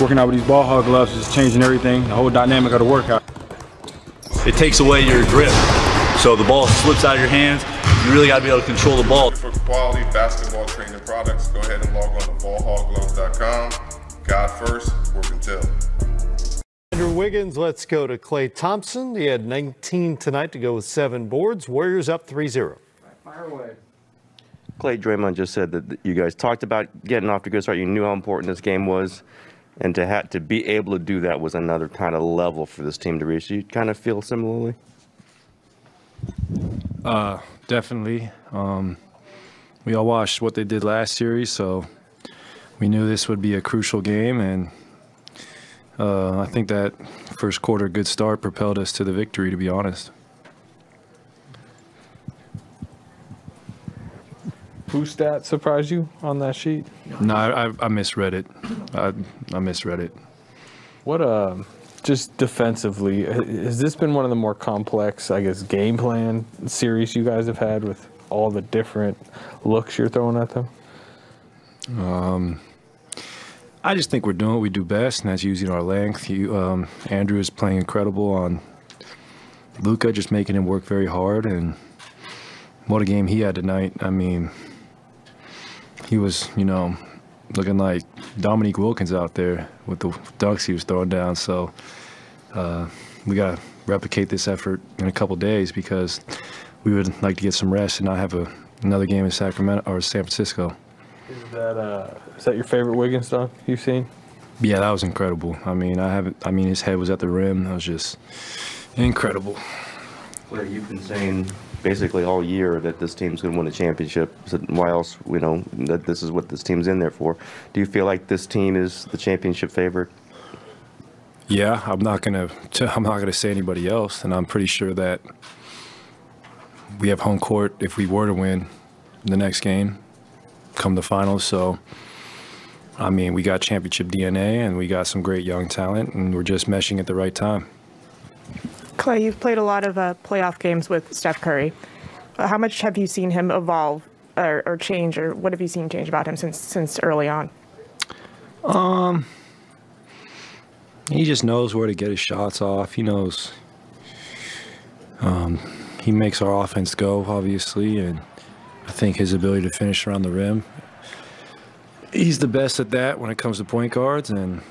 Working out with these ball hog gloves is changing everything, the whole dynamic of the workout. It takes away your grip. So the ball slips out of your hands. You really got to be able to control the ball. For quality basketball training products, go ahead and log on to ballhoggloves.com. God first, work until. Andrew Wiggins, let's go to Klay Thompson. He had 19 tonight to go with 7 boards. Warriors up 3-0. Fire away. Klay, Draymond just said that you guys talked about getting off to a good start. You knew how important this game was. And to be able to do that was another kind of level for this team to reach. Do you kind of feel similarly? Definitely. We all watched what they did last series, so we knew this would be a crucial game. And I think that first quarter good start propelled us to the victory, to be honest. Whose stat surprised you on that sheet? No, I misread it. I misread it. What just defensively, has this been one of the more complex, I guess, game plan series you guys have had with all the different looks you're throwing at them? I just think we're doing what we do best, and that's using our length. Andrew is playing incredible on Luka, just making him work very hard, and what a game he had tonight. I mean, he was, you know, looking like Dominique Wilkins out there with the dunks he was throwing down. So we got to replicate this effort in a couple days because we would like to get some rest and not have another game in Sacramento or San Francisco. Is that your favorite Wiggins dunk you've seen? Yeah, that was incredible. I mean, his head was at the rim. That was just incredible. Well, you've been saying basically all year that this team's going to win a championship. So why else, you know, that this is what this team's in there for. Do you feel like this team is the championship favorite? Yeah, I'm not going to say anybody else, and I'm pretty sure that we have home court if we were to win the next game, come the finals. So, I mean, we got championship DNA, and we got some great young talent, and we're just meshing at the right time. Klay, you've played a lot of playoff games with Steph Curry. How much have you seen him evolve or change, or what have you seen change about him since early on? He just knows where to get his shots off. He knows. He makes our offense go, obviously, and I think his ability to finish around the rim, he's the best at that when it comes to point guards, and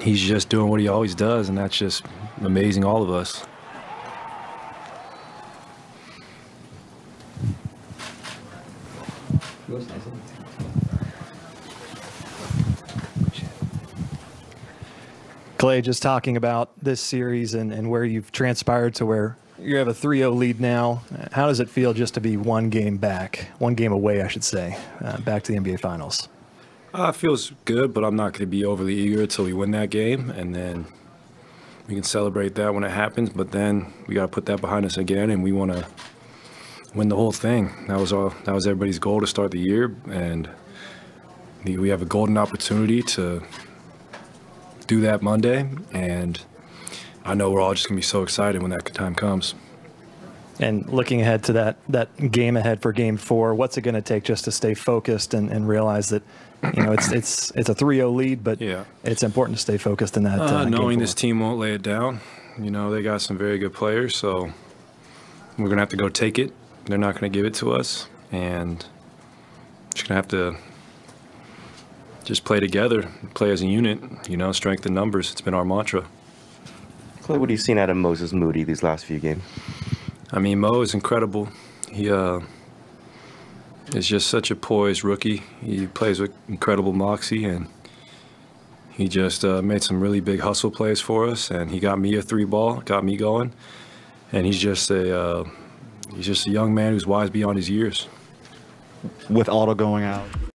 he's just doing what he always does, and that's just amazing all of us. Klay, just talking about this series and where you've transpired to where you have a 3-0 lead now. How does it feel just to be one game away, I should say, back to the NBA Finals? It feels good, but I'm not going to be overly eager until we win that game, and then we can celebrate that when it happens. But then we got to put that behind us again, and we want to win the whole thing. That was everybody's goal to start the year, and we have a golden opportunity to do that Monday. And I know we're all just going to be so excited when that time comes. And looking ahead to that game ahead for Game 4, what's it going to take just to stay focused and realize that, you know, it's a 3-0 lead, but yeah, it's important to stay focused in that. Knowing this team won't lay it down, you know, they got some very good players, so we're going to have to go take it. They're not going to give it to us, and just going to have to just play together, play as a unit, you know, strength in numbers. It's been our mantra. Klay, what have you seen out of Moses Moody these last few games? I mean, Mo is incredible. He is just such a poised rookie. He plays with incredible moxie, and he just made some really big hustle plays for us. And he got me a 3-ball, got me going. And he's just a young man who's wise beyond his years. With Otto going out.